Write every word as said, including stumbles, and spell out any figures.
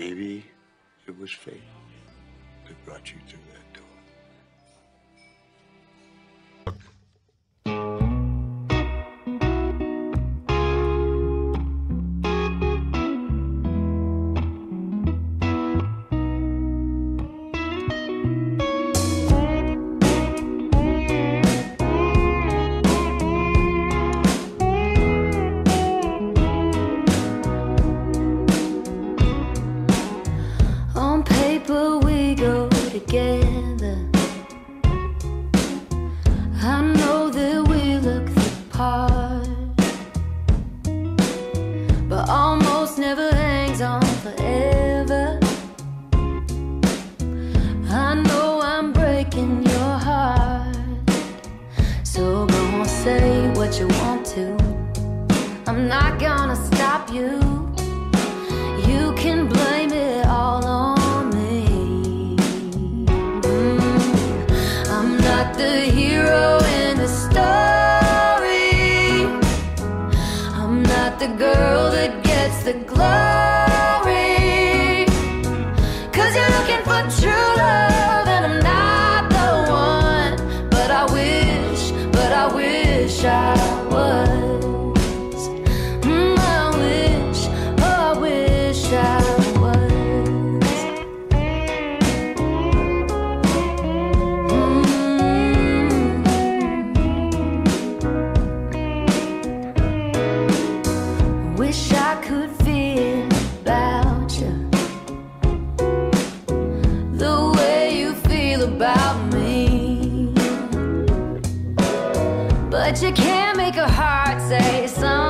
Maybe it was fate that brought you through that door. But you can't make a heart say something.